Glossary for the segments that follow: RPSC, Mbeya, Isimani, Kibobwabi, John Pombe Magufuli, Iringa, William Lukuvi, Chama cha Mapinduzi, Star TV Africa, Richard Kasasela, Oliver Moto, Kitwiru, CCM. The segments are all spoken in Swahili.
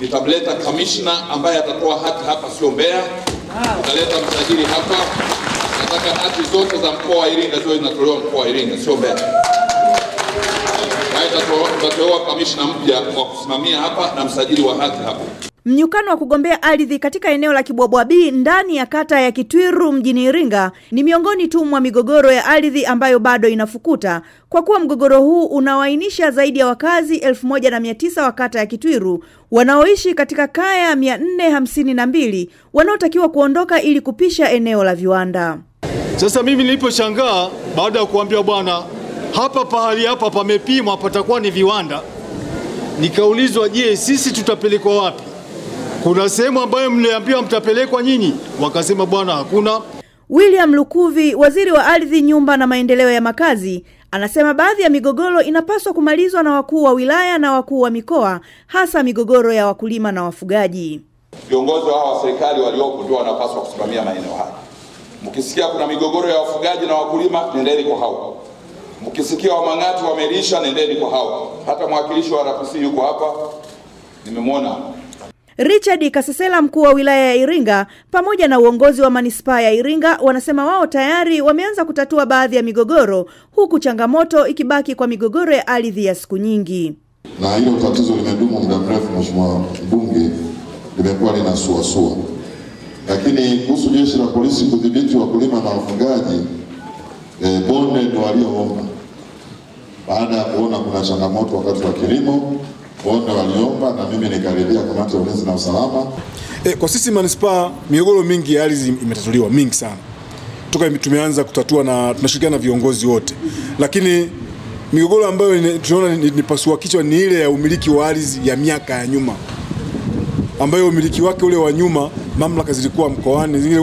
nitamleta kamishna ambaye atatoa hati hapa, sio Mbeya. Nitaleta msajili hapa. Nataka hati zote za mkoa wa Iringa zote zinatolewa mkoa wa Iringa, sio Mbeya. Tutatoa kamishna mpya kwa kusimamia hapa na msajili wa hati hapa. Mnyukano wa kugombea ardhi katika eneo la Kibobwabi ndani ya kata ya Kitwiru mjini Iringa ni miongoni tu mwa migogoro ya ardhi ambayo bado inafukuta, kwa kuwa mgogoro huu unawainisha zaidi ya wakazi 1900 wa kata ya Kitwiru wanaoishi katika kaya 452 wanaotakiwa kuondoka ili kupisha eneo la viwanda. Sasa mimi niliposhangaa baada ya kuambia bwana hapa pahali hapa pamepimwa patakuwa ni viwanda, nikaulizwa, je, sisi tutapelekwa wapi? Kuna sehemu ambayo mliambiwa mtapelekwa nyinyi? Wakasema bwana hakuna. William Lukuvi, waziri wa ardhi, nyumba na maendeleo ya makazi, anasema baadhi ya migogoro inapaswa kumalizwa na wakuu wa wilaya na wakuu wa mikoa, hasa migogoro ya wakulima na wafugaji. Viongozi hao wa serikali waliopo ndio wanapaswa kusimamia maeneo haya. Mkisikia kuna migogoro ya wafugaji na wakulima, nendeni kwa hao. Mkisikia wa Mangatu wamelisha, nendeni kwa hao. Hata mwakilishi wa RPSC yuko hapa, nimemwona. Richard Kasasela, mkuu wa wilaya ya Iringa, pamoja na uongozi wa manispaa ya Iringa, wanasema wao tayari wameanza kutatua baadhi ya migogoro, huku changamoto ikibaki kwa migogoro ya ardhi ya siku nyingi. Na hilo tatizo limedumu muda mrefu, mheshimiwa mbunge, limekuwa linasuasua. Lakini kuhusu jeshi la polisi kudhibiti wakulima na wafugaji, bonde ndio walioomba. Baada ya kuona kuna changamoto wakati wa kilimo, bonde waliomba na mimi nikaribia kamati ya ulinzi na usalama. Kwa sisi manispaa migogoro mingi ya ardhi imetatuliwa mingi sana. Toka tumeanza kutatua na tunashirikiana na viongozi wote. Lakini migogoro ambayo tunaona ni pasua kichwa ni ile ya umiliki wa ardhi ya miaka ya nyuma, ambayo umiliki wake ule wa nyuma mamlaka zilikuwa mkoani,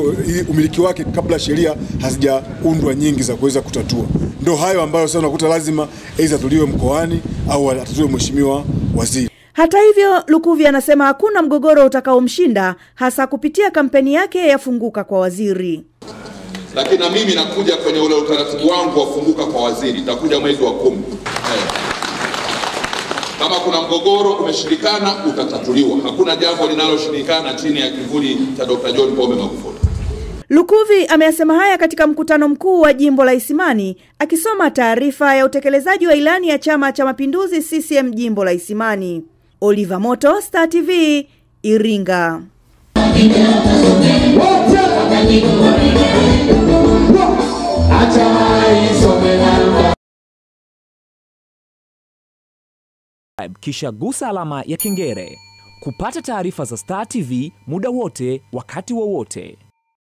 umiliki wake kabla sheria hazijaundwa nyingi za kuweza kutatua. Ndio hayo ambayo sasa unakuta lazima aidha tuliwe mkoani au atatuwe mheshimiwa waziri. Hata hivyo, Lukuvi anasema hakuna mgogoro utakaomshinda, hasa kupitia kampeni yake ya funguka kwa waziri. Lakini na mimi nakuja kwenye ule utaratibu wangu wa funguka kwa waziri, nitakuja mwezi wa 10. Kama kuna mgogoro umeshindikana utatatuliwa. Hakuna jambo linaloshindikana chini ya kivuli cha Dr. John Pombe Magufuli. Lukuvi ameyasema haya katika mkutano mkuu wa jimbo la Isimani, akisoma taarifa ya utekelezaji wa ilani ya Chama cha Mapinduzi CCM jimbo la Isimani. Oliver Moto, Star TV, Iringa. Kisha gusa alama ya kengele kupata taarifa za Star TV muda wote wakati wowote.